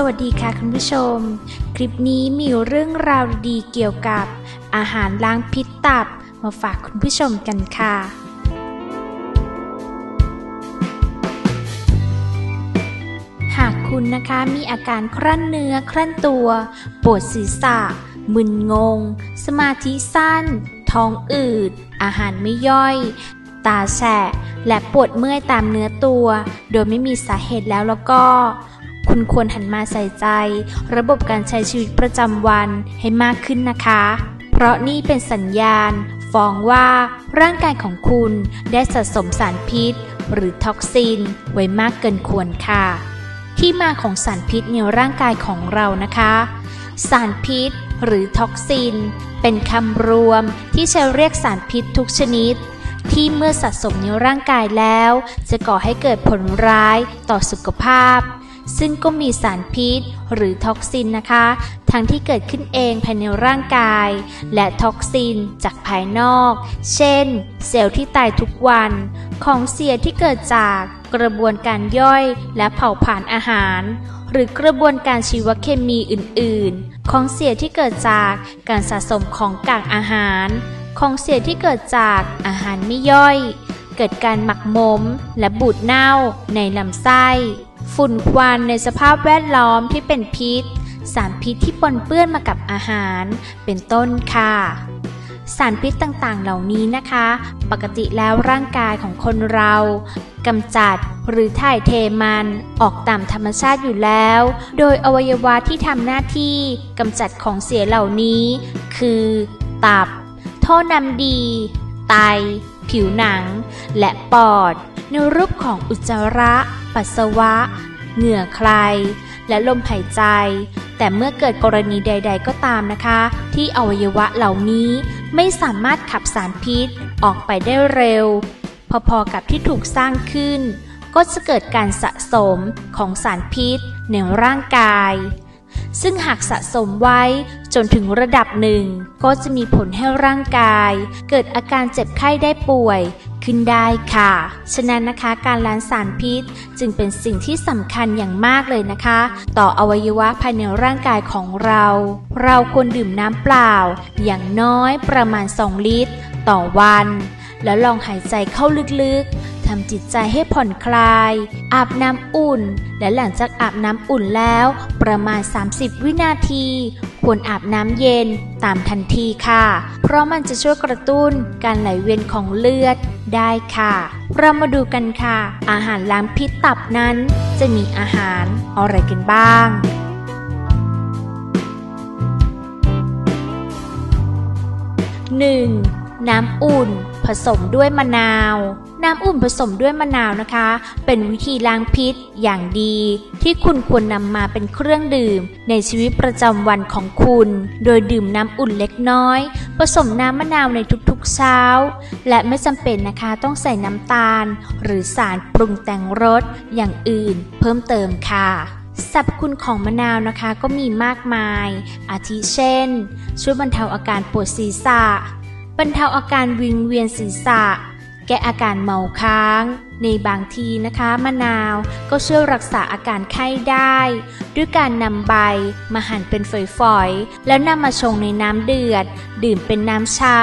สวัสดีค่ะคุณผู้ชมคลิปนี้มีเรื่องราวดีเกี่ยวกับอาหารล้างพิษตับมาฝากคุณผู้ชมกันค่ะหากคุณนะคะมีอาการครั่นเนื้อครั่นตัวปวดศีรษะมึนงงสมาธิสั้นท้องอืดอาหารไม่ย่อยตาแฉะและปวดเมื่อยตามเนื้อตัวโดยไม่มีสาเหตุแล้วก็คุณควรหันมาใส่ใจระบบการใช้ชีวิตประจำวันให้มากขึ้นนะคะเพราะนี่เป็นสัญญาณฟ้องว่าร่างกายของคุณได้สะสมสารพิษหรือท็อกซินไว้มากเกินควรค่ะที่มาของสารพิษในร่างกายของเรานะคะสารพิษหรือท็อกซินเป็นคำรวมที่ใช้เรียกสารพิษทุกชนิดที่เมื่อสะสมในร่างกายแล้วจะก่อให้เกิดผลร้ายต่อสุขภาพซึ่งก็มีสารพิษหรือท็อกซินนะคะทั้งที่เกิดขึ้นเองภายในร่างกายและท็อกซินจากภายนอกเช่นเซลล์ที่ตายทุกวันของเสียที่เกิดจากกระบวนการย่อยและเผาผลาญอาหารหรือกระบวนการชีวเคมีอื่นๆของเสียที่เกิดจากการสะสมของกากอาหารของเสียที่เกิดจากอาหารไม่ย่อยเกิดการหมักหมมและบูดเน่าในลำไส้ฝุ่นควันในสภาพแวดล้อมที่เป็นพิษสารพิษที่ปนเปื้อนมากับอาหารเป็นต้นค่ะสารพิษต่างๆเหล่านี้นะคะปกติแล้วร่างกายของคนเรากำจัดหรือถ่ายเทมันออกตามธรรมชาติอยู่แล้วโดยอวัยวะที่ทำหน้าที่กำจัดของเสียเหล่านี้คือตับท่อน้ำดีไตผิวหนังและปอดในรูปของอุจจาระปัสสาวะเหงื่อใครและลมหายใจแต่เมื่อเกิดกรณีใดๆก็ตามนะคะที่อวัยวะเหล่านี้ไม่สามารถขับสารพิษออกไปได้เร็วพอๆกับที่ถูกสร้างขึ้นก็จะเกิดการสะสมของสารพิษในร่างกายซึ่งหากสะสมไว้จนถึงระดับหนึ่งก็จะมีผลให้ร่างกายเกิดอาการเจ็บไข้ได้ป่วยขึ้นได้ค่ะฉะนั้นนะคะการล้างสารพิษจึงเป็นสิ่งที่สำคัญอย่างมากเลยนะคะต่ออวัยวะภายในร่างกายของเราเราควรดื่มน้ำเปล่าอย่างน้อยประมาณ2ลิตรต่อวันแล้วลองหายใจเข้าลึกๆทำจิตใจให้ผ่อนคลายอาบน้ำอุ่นและหลังจากอาบน้ำอุ่นแล้วประมาณ30วินาทีควรอาบน้ำเย็นตามทันทีค่ะเพราะมันจะช่วยกระตุ้นการไหลเวียนของเลือดได้ค่ะเรามาดูกันค่ะอาหารล้างพิษตับนั้นจะมีอาหารอะไรกันบ้าง1. น้ำอุ่นผสมด้วยมะนาวน้ำอุ่นผสมด้วยมะนาวนะคะเป็นวิธีล้างพิษอย่างดีที่คุณควรนำมาเป็นเครื่องดื่มในชีวิตประจำวันของคุณโดยดื่มน้ำอุ่นเล็กน้อยผสมน้ำมะนาวในทุกๆเช้าและไม่จำเป็นนะคะต้องใส่น้ำตาลหรือสารปรุงแต่งรสอย่างอื่นเพิ่มเติมค่ะสรรพคุณของมะนาวนะคะก็มีมากมายอาทิเช่นช่วยบรรเทาอาการปวดศีรษะบรรเทาอาการวิงเวียนศีรษะแก้อาการเมาค้างในบางทีนะคะมะนาวก็ช่วยรักษาอาการไข้ได้ด้วยการนำใบมาหั่นเป็นฝอยๆแล้วนำมาชงในน้ำเดือดดื่มเป็นน้ำชา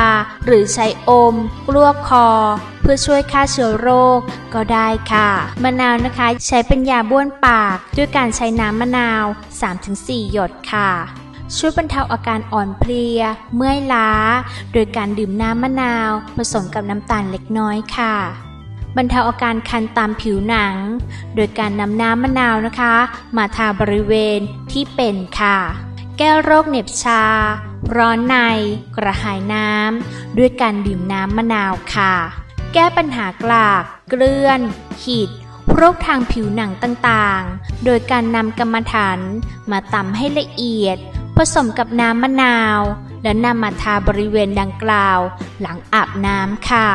หรือใช้อมกลั้วคอเพื่อช่วยฆ่าเชื้อโรคก็ได้ค่ะมะนาวนะคะใช้เป็นยาบ้วนปากด้วยการใช้น้ำมะนาว 3-4 หยดค่ะช่วยบรรเทาอาการอ่อนเพลียเมื่อยล้าโดยการดื่มน้ำมะนาวผสมกับน้ำตาลเล็กน้อยค่ะบรรเทาอาการคันตามผิวหนังโดยการนำน้ำมะนาวนะคะมาทาบริเวณที่เป็นค่ะแก้โรคเหน็บชาร้อนในกระหายน้ำด้วยการดื่มน้ำมะนาวค่ะแก้ปัญหากลากเกลื่อนขีดโรคทางผิวหนังต่างๆโดยการนำกรรมฐานมาตำให้ละเอียดผสมกับน้ำมะนาวและนำมาทาบริเวณดังกล่าวหลังอาบน้ำค่ะ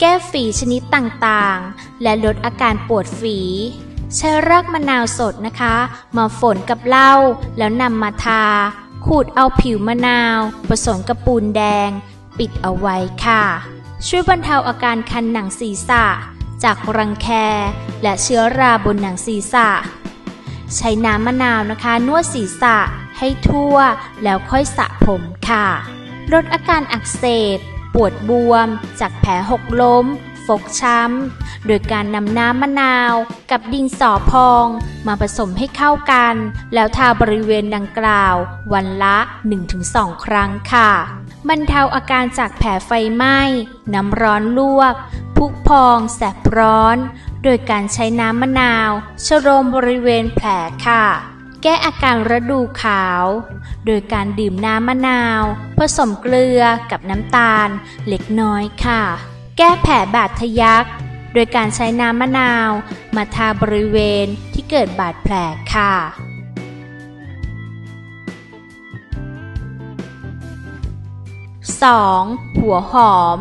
แก้ฝีชนิดต่างๆและลดอาการปวดฝีใช้รากมะนาวสดนะคะมาฝนกับเหล้าแล้วนำมาทาขูดเอาผิวมะนาวผสมกับปูนแดงปิดเอาไว้ค่ะช่วยบรรเทาอาการคันหนังศีรษะจากรังแคและเชื้อราบนหนังศีรษะ ใช้น้ำมะนาวนะคะนวดศีรษะให้ทั่วแล้วค่อยสระผมค่ะลดอาการอักเสบปวดบวมจากแผลหกล้มฟกช้ำโดยการนำน้ำมะนาวกับดินสอพองมาผสมให้เข้ากันแล้วทาบริเวณดังกล่าววันละ 1-2 ครั้งค่ะบรรเทาอาการจากแผลไฟไหม้น้ำร้อนลวกพุพองแสบร้อนโดยการใช้น้ำมะนาวชโลมบริเวณแผลค่ะแก้อาการฤดูขาวโดยการดื่มน้ำมะนาวผสมเกลือกับน้ำตาลเล็กน้อยค่ะแก้แผลบาดทะยักโดยการใช้น้ำมะนาวมาทาบริเวณที่เกิดบาดแผลค่ะ2. หัวหอม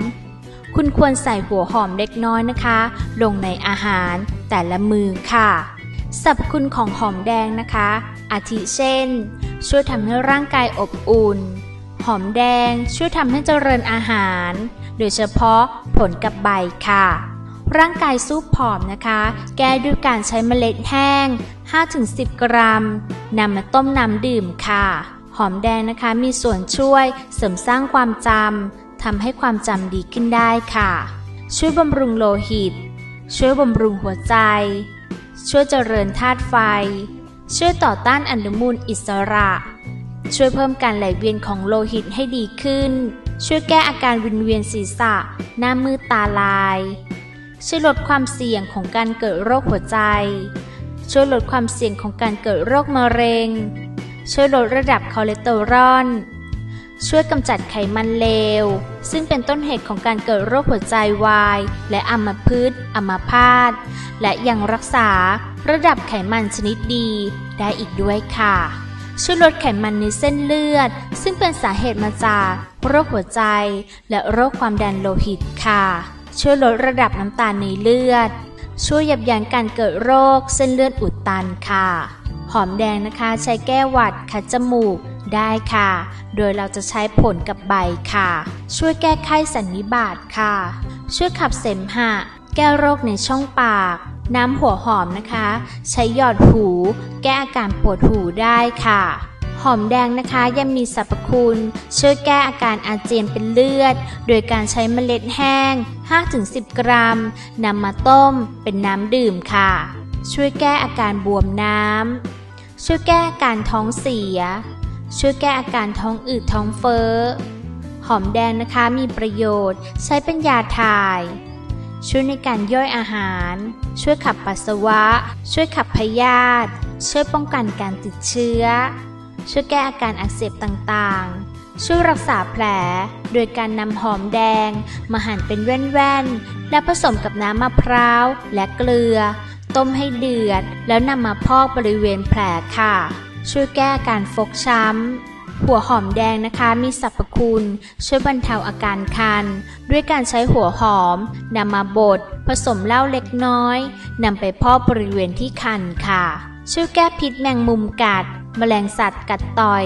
คุณควรใส่หัวหอมเล็กน้อยนะคะลงในอาหารแต่ละมื้อค่ะสรรพคุณของหอมแดงนะคะอาทิเช่นช่วยทำให้ร่างกายอบอุ่นหอมแดงช่วยทำให้เจริญอาหารโดยเฉพาะผลกับใบค่ะร่างกายสู้ผอมนะคะแก้ด้วยการใช้เมล็ดแห้ง 5-10 กรัมนำมาต้มน้ำดื่มค่ะหอมแดงนะคะมีส่วนช่วยเสริมสร้างความจำทำให้ความจำดีขึ้นได้ค่ะช่วยบำรุงโลหิตช่วยบำรุงหัวใจช่วยเจริญธาตุไฟช่วยต่อต้านอนุมูลอิสระช่วยเพิ่มการไหลเวียนของโลหิตให้ดีขึ้นช่วยแก้อาการวิงเวียนศีรษะหน้ามืดตาลายช่วยลดความเสี่ยงของการเกิดโรคหัวใจช่วยลดความเสี่ยงของการเกิดโรคมะเร็งช่วยลดระดับคอเลสเตอรอลช่วยกำจัดไขมันเลวซึ่งเป็นต้นเหตุของการเกิดโรคหัวใจวายและอัมพาตและยังรักษาระดับไขมันชนิดดีได้อีกด้วยค่ะช่วยลดไขมันในเส้นเลือดซึ่งเป็นสาเหตุมาจากโรคหัวใจและโรคความดันโลหิตค่ะช่วยลดระดับน้ำตาลในเลือดช่วยยับยั้งการเกิดโรคเส้นเลือดอุดตันค่ะหอมแดงนะคะใช้แก้หวัดคัดจมูกได้ค่ะโดยเราจะใช้ผลกับใบค่ะช่วยแก้ไข้สันนิบาตค่ะช่วยขับเสมหะแก้โรคในช่องปากน้ำหัวหอมนะคะใช้หยอดหูแก้อาการปวดหูได้ค่ะหอมแดงนะคะยังมีสรรพคุณช่วยแก้อาการอาเจียนเป็นเลือดโดยการใช้เมล็ดแห้ง 5-10 กรัมนำมาต้มเป็นน้ำดื่มค่ะช่วยแก้อาการบวมน้ำช่วยแก้อาการท้องเสียช่วยแก้อาการท้องอืดท้องเฟ้อหอมแดงนะคะมีประโยชน์ใช้เป็นยาถ่ายช่วยในการย่อยอาหารช่วยขับปัสสาวะช่วยขับพยาธิช่วยป้องกันการติดเชื้อช่วยแก้อาการอักเสบต่างๆช่วยรักษาแผลโดยการนำหอมแดงมาหั่นเป็นแว่นๆและผสมกับน้ำมะพร้าวและเกลือต้มให้เดือดแล้วนำมาพอกบริเวณแผลค่ะช่วยแก้อาการฟกช้ำหัวหอมแดงนะคะมีสรรพคุณช่วยบรรเทาอาการคันด้วยการใช้หัวหอมนำมาบดผสมเหล้าเล็กน้อยนำไปพอกบริเวณที่คันค่ะช่วยแก้พิษแมงมุมกัดแมลงสัตว์กัดต่อย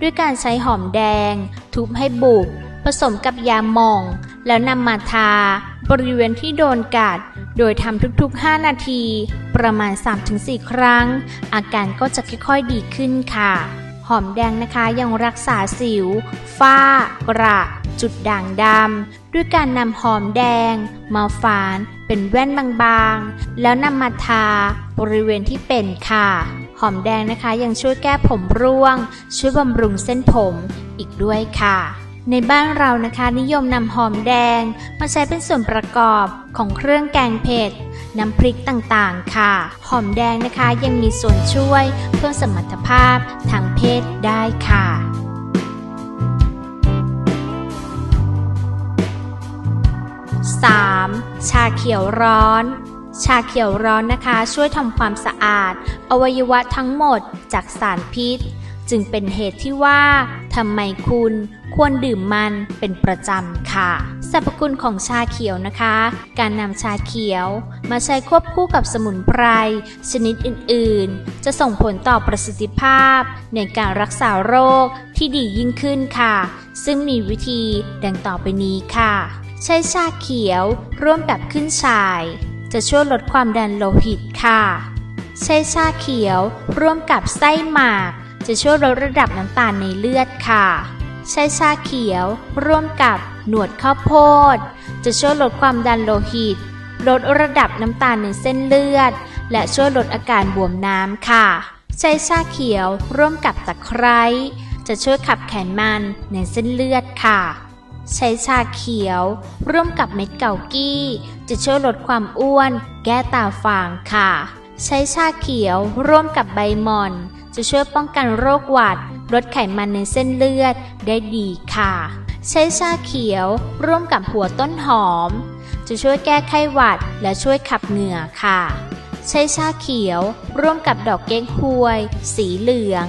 ด้วยการใช้หอมแดงทุบให้บุบผสมกับยาหม่องแล้วนำมาทาบริเวณที่โดนกัดโดยทำทุกๆ5นาทีประมาณ 3-4 ครั้งอาการก็จะค่อยๆดีขึ้นค่ะหอมแดงนะคะยังรักษาสิวฝ้ากระจุดด่างดำด้วยการนำหอมแดงมาฝานเป็นแว่นบางๆแล้วนำมาทาบริเวณที่เป็นค่ะหอมแดงนะคะยังช่วยแก้ผมร่วงช่วยบำรุงเส้นผมอีกด้วยค่ะในบ้านเรานะคะนิยมนำหอมแดงมาใช้เป็นส่วนประกอบของเครื่องแกงเผ็ดน้ำพริกต่างๆค่ะหอมแดงนะคะยังมีส่วนช่วยเพิ่มสมรรถภาพทางเพศได้ค่ะ3. ชาเขียวร้อนชาเขียวร้อนนะคะช่วยทำความสะอาดอวัยวะทั้งหมดจากสารพิษจึงเป็นเหตุที่ว่าทำไมคุณควรดื่มมันเป็นประจำค่ะสรรพคุณของชาเขียวนะคะการนำชาเขียวมาใช้ควบคู่กับสมุนไพรชนิดอื่นๆจะส่งผลต่อประสิทธิภาพในการรักษาโรคที่ดียิ่งขึ้นค่ะซึ่งมีวิธีดังต่อไปนี้ค่ะใช้ชาเขียวร่วมกับขึ้นฉ่ายจะช่วยลดความดันโลหิตค่ะ ใช้ชาเขียวร่วมกับไส้หมากจะช่วยลดระดับน้ำตาลในเลือดค่ะใช้ชาเขียวร่วมกับหนวดข้าวโพดจะช่วยลดความดันโลหิตลดระดับน้ำตาลในเส้นเลือดและช่วยลดอาการบวมน้ำค่ะใช้ชาเขียวร่วมกับตะไคร้จะช่วยขับไขมันในเส้นเลือดค่ะใช้ชาเขียวร่วมกับเม็ดเกากี้จะช่วยลดความอ้วนแก้ตาฝางค่ะใช้ชาเขียวร่วมกับใบหม่อนจะช่วยป้องกันโรคหวัดลดไขมันในเส้นเลือดได้ดีค่ะใช้ชาเขียวร่วมกับหัวต้นหอมจะช่วยแก้ไข้หวัดและช่วยขับเหงื่อค่ะใช้ชาเขียวร่วมกับดอกเก๊กฮวยสีเหลือง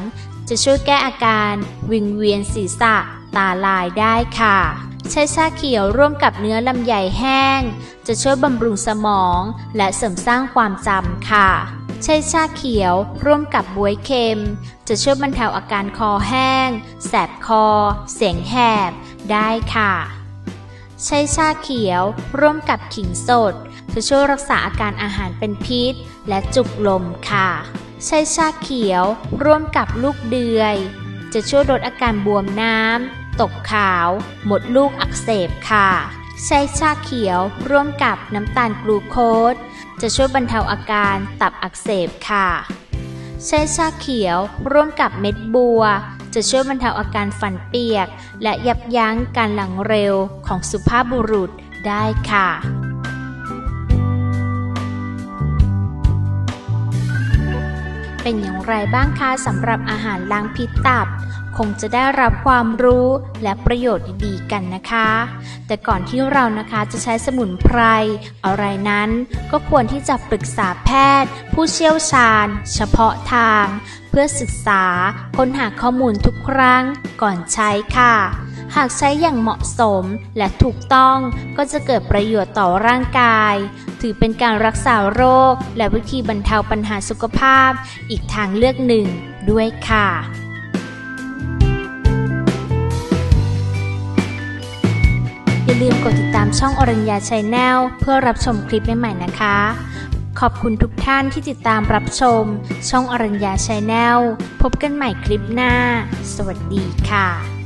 จะช่วยแก้อาการวิงเวียนศีรษะตาลายได้ค่ะใช้ชาเขียวร่วมกับเนื้อลำไยแห้งจะช่วยบำรุงสมองและเสริมสร้างความจำค่ะใช้ชาเขียวร่วมกับบวยเค็มจะช่วยบรรเทาอาการคอแห้งแสบคอเสียงแหบได้ค่ะใช้ชาเขียวร่วมกับขิงสดจะช่วยรักษาอาการอาหารเป็นพิษและจุกลมค่ะใช้ชาเขียวร่วมกับลูกเดือยจะช่วยลดอาการบวมน้ำตกขาวหมดลูกอักเสบค่ะใช้ชาเขียวร่วมกับน้ำตาลกลูโคสจะช่วยบรรเทาอาการตับอักเสบค่ะใช้ชาเขียวร่วมกับเม็ดบัวจะช่วยบรรเทาอาการฟันเปียกและยับยั้งการหลังเร็วของสุภาพบุรุษได้ค่ะเป็นอย่างไรบ้างคะสำหรับอาหารล้างพิษตับคงจะได้รับความรู้และประโยชน์ดีๆกันนะคะแต่ก่อนที่เรานะคะจะใช้สมุนไพรอะไรนั้นก็ควรที่จะปรึกษาแพทย์ผู้เชี่ยวชาญเฉพาะทางเพื่อศึกษาค้นหาข้อมูลทุกครั้งก่อนใช้ค่ะหากใช้อย่างเหมาะสมและถูกต้องก็จะเกิดประโยชน์ต่อร่างกายถือเป็นการรักษาโรคและวิธีบรรเทาปัญหาสุขภาพอีกทางเลือกหนึ่งด้วยค่ะอย่าลืมกดติดตามช่องอรัญญาชาแนลเพื่อรับชมคลิปใหม่ๆนะคะขอบคุณทุกท่านที่ติดตามรับชมช่องอรัญญาชาแนลพบกันใหม่คลิปหน้าสวัสดีค่ะ